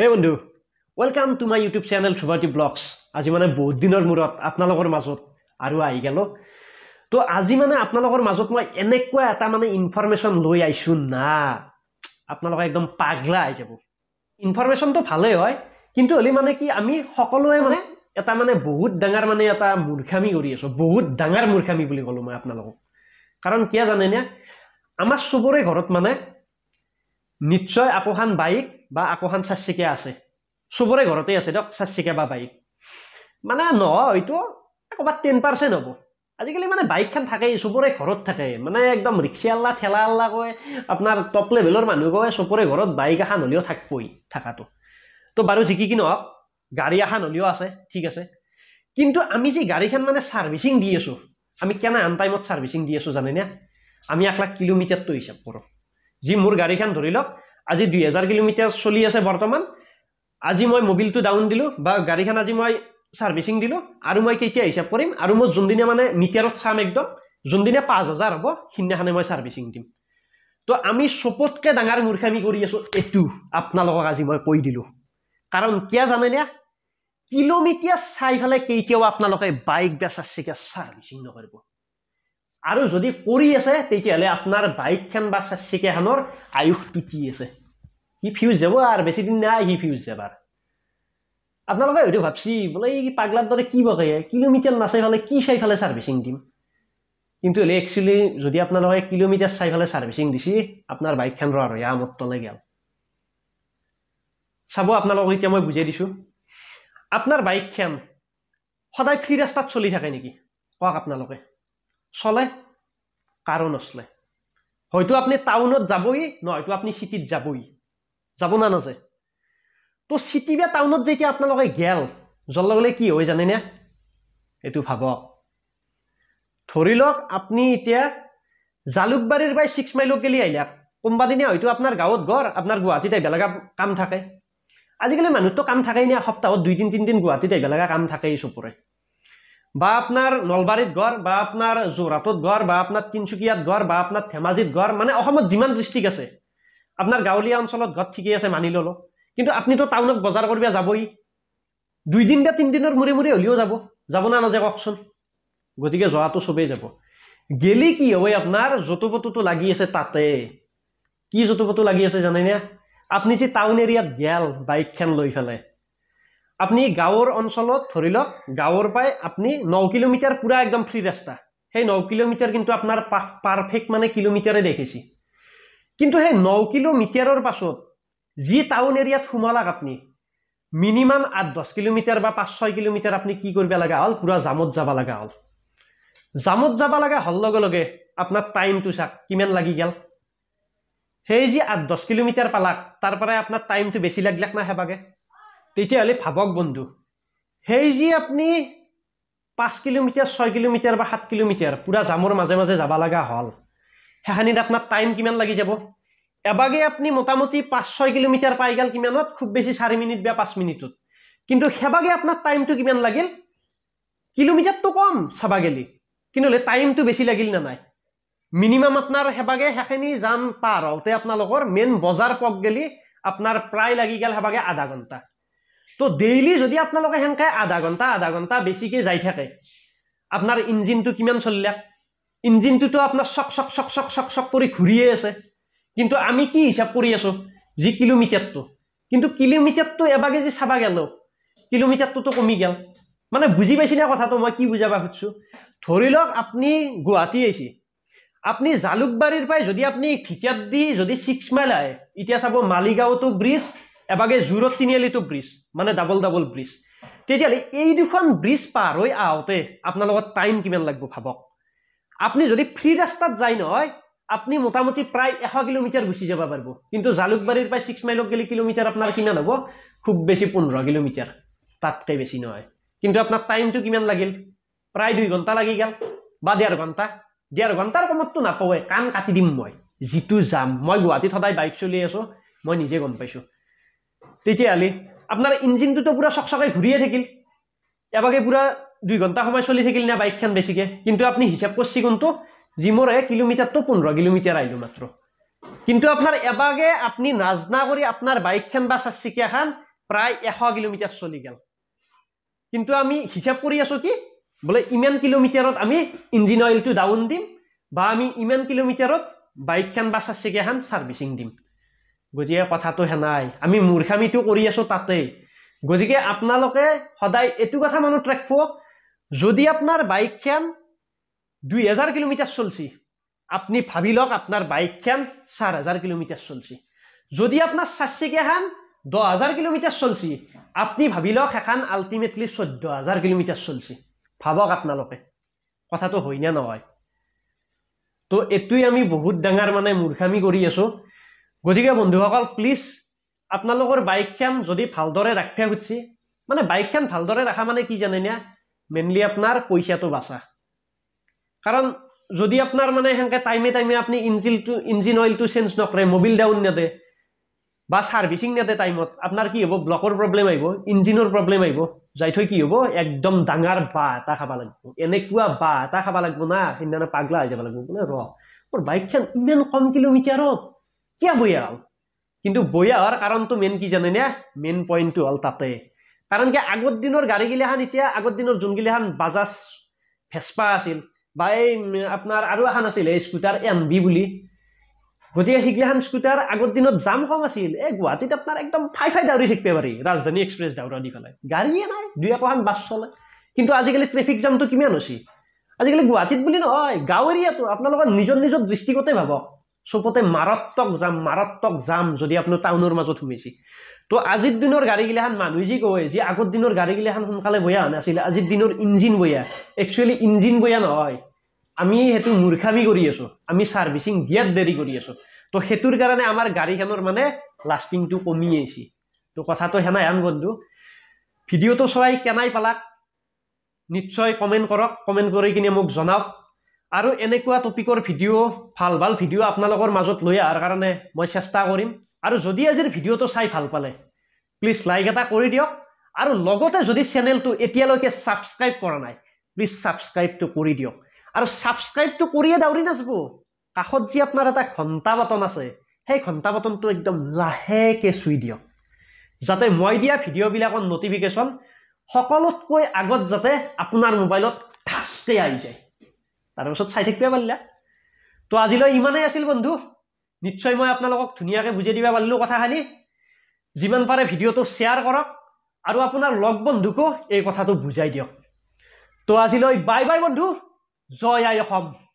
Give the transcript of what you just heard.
Hey বন্ধু, welcome to my YouTube channel Shubhati Blogs. আজি মানে বহুত দিনৰ মুৰত আপোনালোকৰ মাজত আৰু আহি গেল। তো আজি মানে আপোনালোকৰ মাজত মই এনেকুৱা এটা মানে ইনফৰমেশন লৈ আইছো না আপোনালোক একদম পাগলা হৈ যাব। ইনফৰমেশন তো ভালে হয়, কিন্তু হলি মানে কি আমি সকলোৱে মানে এটা মানে বহুত ডাঙৰ মানে এটা মূৰ্খামি কৰি আছো, বহুত ডাঙৰ মূৰ্খামি বুলি ক'লো মই আপোনালোকক। কাৰণ কি জানে না, আমাৰ চবৰে ঘৰত মানে নিশ্চয় আকোহান বাইক বা আকোহান সাসিকা আছে, সবৰে ঘৰতে আছে দক সাসিকা বা বাইক। মানে নহয় হয়তো একবাৰ 10% হ'ব। আজিকালি মানে বাইকখন থাকেই, সবৰে ঘৰত থাকে। মানে একদম ৰিক্সাৱালা ঠেলাৱালা কয়, আপোনাৰ টপ লেভেলৰ মানুহ কয় সবৰে ঘৰত বাইক এখন হ'লেও থাকবই থাকাটো। তো বাৰু যি কি নহওক গাড়ী এখন হ'লেও আছে, ঠিক আছে। কিন্তু আমি যে গাড়ীখন মানে সার্ভিসিং দি আছো, আমি কেনে আন টাইমত সার্ভিসিং দি আছো জানেনে? আমি 1 লাখ কিলোমিটাৰ তো হিচাপ কৰোঁ। জি মোৰ গাড়ীখন ধৰি লওক আজি 2000 কিলোমিটাৰ চলি আছে বৰ্তমান। আজি মই মোবাইলটো ডাউন দিলো বা গাড়ীখন আজি মই সার্ভিসিং দিলো, আৰু মই কেতিয়া হিচাপ কৰিম? আৰু মই জুনদিনা মানে মিটাৰত চাম একদম, জুনদিনা 5000 হ'ব সিন্নাখানে মই সার্ভিসিং দিম। তো আমি সপতকে ডাঙৰ মূৰ্খামি কৰি আছো এটু আপোনালোকক আজি মই কৈ দিলো। কাৰণ কিয়া জানে না, কিলোমিটাৰ চাই ফালে কেতিয়াও আপোনালোকে বাইক বেচাচিকা সার্ভিসিং নকৰিব। আৰু যদি কৰি আছে তেতিয়ালে আপোনাৰ বাইকখন বা সাসিকাখনৰ আয়ুসটো কি আছে? হি ফিউজ যাব আৰু বেছি দিন নাই, হি ফিউজ যাব। আপোনালোকে হয়তো ভাবছি বোলে কি পাগলাৰ দৰে কি বকে, কিলোমিটাৰ নাচাই ফালে কি চাই ফালে সার্ভিসিং দিম? কিন্তু এলে একচুয়ালি যদি আপোনালোকে কিলোমিটাৰ চাই ফালে সার্ভিসিং দিছি, আপোনাৰ বাইকখন ৰ আৰু ইয়ামত তলে গেল। চাব আপোনালোকক এতিয়া মই বুজাই দিছো। আপোনাৰ বাইকখন সদায় ফ্ৰী ৰাস্তাত চলি থাকে নেকি? কোৱা আপোনালোকে চলে কারণ আসলে হয়তো আপনি টাউনত যাবই, নয়তো আপনি সিটিত যাবই, যাব না নজে। তো সিটি বা টাউনত যেতিয়া আপোনালোকে গেল জলগলে কি হয় জানে না? এটু ভাবক, ধৰি লওক আপনি এতিয়া জালুকবাৰীৰ বাই 6 মাইলক গলি আইলাক। কোম্পানীনে হয়তো আপনার গাঁৱত ঘৰ, আপনার গুৱাহাটীত আইবেলাগা কাম থাকে। আজিকালি মানুহ তো কাম থাকেই না, সপ্তাহত 2-3 দিন গুৱাহাটীত আইবেলাগা কাম থাকেই সবৰে। বা আপনার নলবাৰীত ঘৰ, বা আপনার জোৰাটত ঘৰ, বা আপনার তিনচুকীয়াত ঘৰ, বা আপনার ধেমাজিত ঘৰ, মানে অসমত যিমান ডিস্ট্রিক্ট আছে আপনার গাঁৱলীয়া অঞ্চলত ঘৰ ঠিকই আছে মানি ললো। কিন্তু আপনি তো টাউনত বজাৰ কৰিব যাবই, 2 দিন বা 3 দিনৰ মুৰে মুৰে হ'লিও যাব, যাব না নজে কওকচোন? গতিকে যোৱাটো সবেই যাব। গেলি কি হয় আপনার যতপতটো লাগি আছে তাতে। কি যতপতটো লাগি আছে জানেনে? আপনি যে টাউন এৰিয়াত গেল বাইকখন লৈ ফেলে, আপনি গাঁৱৰ অঞ্চলত ধৰি লওক গাঁৱৰ পাই আপনি 9 কিলোমিটাৰ পুৰা একদম ফ্ৰী ৰাস্তা। সেই 9 কিলোমিটাৰ কিন্তু আপনার পারফেক্ট মানে কিলোমিটারে দেখেছি। কিন্তু সেই 9 কিলোমিটাৰৰ পাছত যি টাউন এৰিয়াত সোমালাক আপনি মিনিমাম 8-10 কিলোমিটাৰ বা 5-6 কিলোমিটাৰ আপনি কি কৰিব লাগা হল? পুৰা জামত যাব লাগা হল। জামত যাব লাগা হল লগে লগে আপনার টাইমটো চাক কিমান লাগি গেল। সেই যে 8-10 কিলোমিটাৰ পালাক, তাৰ পৰাই আপনার টাইমটো বেছি লাগিলাক না হেবাগে? তেতিয়ালে ভাবক বন্ধু, সেই যে আপনি 5 কিলোমিটাৰ, 6 কিলোমিটাৰ বা 7 কিলোমিটাৰ পুরা জামৰ মাজে মাজে যাব লাগা হল, সেখানিত আপনার টাইম কিমান লাগি যাব? এবাগে আপনি মোটামুটি 5-6 কিলোমিটার পাই গেল কিমানত, খুব বেশি 4 মিনিট বা 5 মিনিটত। কিন্তু সেবাগে আপনার টাইমটো কিমান লাগিল? কিলোমিটার তো কম চাবা গেলি, কিন্তু টাইমটো বেশি লাগিল না নাই? মিনিমাম আপনার সেবাগে সেখানি জাম পার হওঁতে আপোনালোকৰ মেন বজাৰ পক গেলি আপনার প্রায় লাগি গেল সেবাগে আধা ঘন্টা। তো ডেইলি যদি আপোনালোকে হেনকাই আধা ঘন্টা বেছিকে যাই থাকে, আপনার ইঞ্জিনটো কিমান চলিলাক? ইঞ্জিনটোতো আপনার শক শক কৰি ঘুরিয়ে আছে। কিন্তু আমি কি হিসাব কৰি আছো? যে কিলোমিটাৰটো, কিন্তু কিলোমিটাৰটো এবাগে যে চাবা গেল কিলোমিটাৰটোতো কমি গেল। মানে বুঝি পাইছি না কথাটো? মই কি বুঝাবা খুজছো, ধৰি লওক আপনি গুৱাহাটী আইছি, আপনি জালুকবাৰীৰ পাই যদি আপনি ভিতৰত দি যদি 6 মাইল আহে, এতিয়া চাব মালিগাঁওতো ব্রিজ, এবাগে জুৰত তিনিআলিটো ব্রিজ, মানে ডাবল ব্রিজ। তেতিয়ালে এই দুখন ব্রিজ পার হৈ আওতে আপোনালোকৰ টাইম কিমান লাগিব ভাবক? আপনি যদি ফ্ৰী ৰাস্তাত যাই নহয়, আপনি মোটামুটি প্রায় 100 কিলোমিটাৰ গুছি যাব পারব। কিন্তু জালুকবাৰীৰ পৰা 6 মাইলক গেলি কিলোমিটাৰ আপনার কিমান হ'ব? খুব বেছি 15 কিলোমিটাৰ, তাতকৈ বেছি নহয়। কিন্তু আপনার টাইমটো কিমান লাগিল? প্রায় 2 ঘন্টা লাগি গেল বা 1.5 ঘন্টা। 1.5 ঘন্টাৰ কমততো নাপাওঁৱে, কান কাটি দিম মই। যিটো যাম মই গুৱাহাটীত সদায় বাইক চলি আছো, মই নিজে গম পাইছো। তেতিয়ালে আপনার ইঞ্জিনটো তো পুরা সকসকাই ঘুরিয়ে থাকিল, এবাগে পুরা 2 ঘন্টা সময় চলি থাকিল না বাইকখান বেশিকে। কিন্তু আপনি হিসাব করছি কোনটো জিমরে কিলোমিটার তো 15 কিলোমিটার আইলো মাত্র। কিন্তু আপনার এবাগে আপনি নাজনা করে আপনার বাইকখান বা সাসিকাখান প্রায় ১০০ কিলোমিটার চলি গেল। কিন্তু আমি হিসাব কৰি আছো কি বলে ইমান কিলোমিটারত আমি ইঞ্জিন অয়েলটো ডাউন দিম বা আমি ইমান কিলোমিটারত বাইকখান বা চাচিকেখান সার্ভিসিং দিম। গতিকে কথাটো হেনাই আমি মূৰ্খামিটো কৰি আছো তাতেই। গতিকে আপোনালোকে সদায় এইটো কথা মনত ৰাখিব, যদি আপোনাৰ বাইকখান ২০০০ কিলোমিটার চলছি, আপনি ভাবি লওক আপনার বাইকখান ৪০০০ কিলোমিটার চলছি। যদি আপনার চাচিকেখান ১০০০০ কিলোমিটার চলছি, আপনি ভাবি লওক সেখান আল্টিমেটলি ১৪০০০ কিলোমিটার চলছি। ভাবক আপোনালোকে কথাটো হয় না নহয়। তো এইটোই আমি বহুত ডাঙৰ মানে মূৰ্খামি কৰি আছো। গতিকে বন্ধুসকল প্লিজ আপোনালোকৰ বাইকখন যদি ভালদৰে ৰাখিব খুজি, মানে বাইকখন ভালদৰে ৰাখা মানে কি জানে না, মেইনলি আপোনাৰ পইচাটো বাচা। কাৰণ যদি আপোনাৰ মানে হেনকে টাইমে টাইমে আপুনি ইঞ্জিন অয়েলটো চেঞ্জ নকৰে, মোবিল ডাউন নাদে বা সার্ভিসিং নাদে টাইমত, আপোনাৰ কি হ'ব, ব্লকৰ প্ৰব্লেম আহিব, ইঞ্জিনৰ প্ৰব্লেম আহিব, যাই থৈ কি হ'ব, একদম ডাঙৰ বাহ এটা খাব লাগিব। এনেকুৱা বাহ এটা খাব লাগিব না সিদিনা পাগলা হৈ যাব লাগিব, বোলে ৰ মোৰ বাইকখন ইমান কম কিলোমিটাৰত কিয় বয়া হ'ল। কিন্তু বয়া হোৱাৰ কাৰণটো মেইন কি জানে না, মেইন পইণ্টটো হ'ল তাতে। কাৰণ কি আগৰ দিনৰ গাড়ীগিলাখান, এতিয়া আগৰ দিনৰ যোনগিলাখান বাজাজ ভেস্পা আছিল বা এই আপোনাৰ আৰু এখন আছিল এই স্কুটাৰ এনবি বুলি, গতিকে সেইগিলাখান স্কুটাৰ আগৰ দিনত জাম কম আছিল। এই গুৱাহাটীত আপোনাৰ একদম ফাই ফাই দাউৰি থাকিব পাৰি, ৰাজধানী এক্সপ্ৰেছ দাউৰা দি পেলাই, গাড়ীয়ে নাই, দুই একোখন বাছ চলে। কিন্তু আজিকালি ট্ৰেফিক জামটো কিমান হৈছে, আজিকালি গুৱাহাটীত বুলি নহয় গাঁও এৰিয়াতো আপোনালোকৰ নিজৰ নিজৰ দৃষ্টিকোণতে ভাবক, চবতে মাৰাত্মক জাম, মাৰাত্মক জাম যদি আপোনাৰ টাউনৰ মাজত সোমাইছে। তো আজিৰ দিনৰ গাড়ীগিলাখান মানুহে যি কয় যে আগৰ দিনৰ গাড়ীগিলাখান সোনকালে বয়া হোৱা নাছিলে, আজিৰ দিনৰ ইঞ্জিন বয়া, একচুৱেলি ইঞ্জিন বয়া নহয়, আমি সেইটো মূৰ্খামি কৰি আছোঁ, আমি সার্ভিসিং দিয়াত দেৰি কৰি আছোঁ। তো সেইটোৰ কাৰণে আমাৰ গাড়ীখনৰ মানে লাষ্টিংটো কমি আহিছে। তো কথাটো হেনা হেন বন্ধু, ভিডিঅ'টো চাই কেনাই পালাক নিশ্চয় কমেণ্ট কৰক, কমেণ্ট কৰি কিনে মোক জনাওক। আৰু এনেকুৱা টপিকৰ ভিডিঅ' ভাল ভিডিঅ' আপোনালোকৰ মাজত লৈ অহাৰ কাৰণে মই চেষ্টা কৰিম। আৰু যদি আজিৰ ভিডিঅ'টো চাই ভাল পালে প্লিজ লাইক এটা কৰি দিয়ক, আৰু লগতে যদি চেনেলটো এতিয়ালৈকে ছাবস্ক্ৰাইব কৰা নাই প্লিজ ছাবস্ক্ৰাইবটো কৰি দিয়ক। আৰু ছাবস্ক্ৰাইবটো কৰিয়ে দাউৰি নাচিব, কাষত যি আপোনাৰ এটা ঘণ্টা বাটন আছে, সেই ঘণ্টা বাটনটো একদম লাহেকৈ চুই দিয়ক, যাতে মই দিয়া ভিডিঅ'বিলাকৰ নটিফিকেশ্যন সকলোতকৈ আগত যাতে আপোনাৰ মোবাইলত ঠাচকৈ আহি যায়, তাৰপিছত চাই থাকিব পাৰিলা। তো আজিলৈ ইমানেই আছিল বন্ধু, নিশ্চয় মই আপোনালোকক ধুনীয়াকৈ বুজাই দিব পাৰিলোঁ কথাখিনি। যিমান পাৰে ভিডিঅ'টো শ্বেয়াৰ কৰক আৰু আপোনাৰ লগ বন্ধুকো এই কথাটো বুজাই দিয়ক। তো আজিলৈ বাই বাই বন্ধু, জয় আই অসম।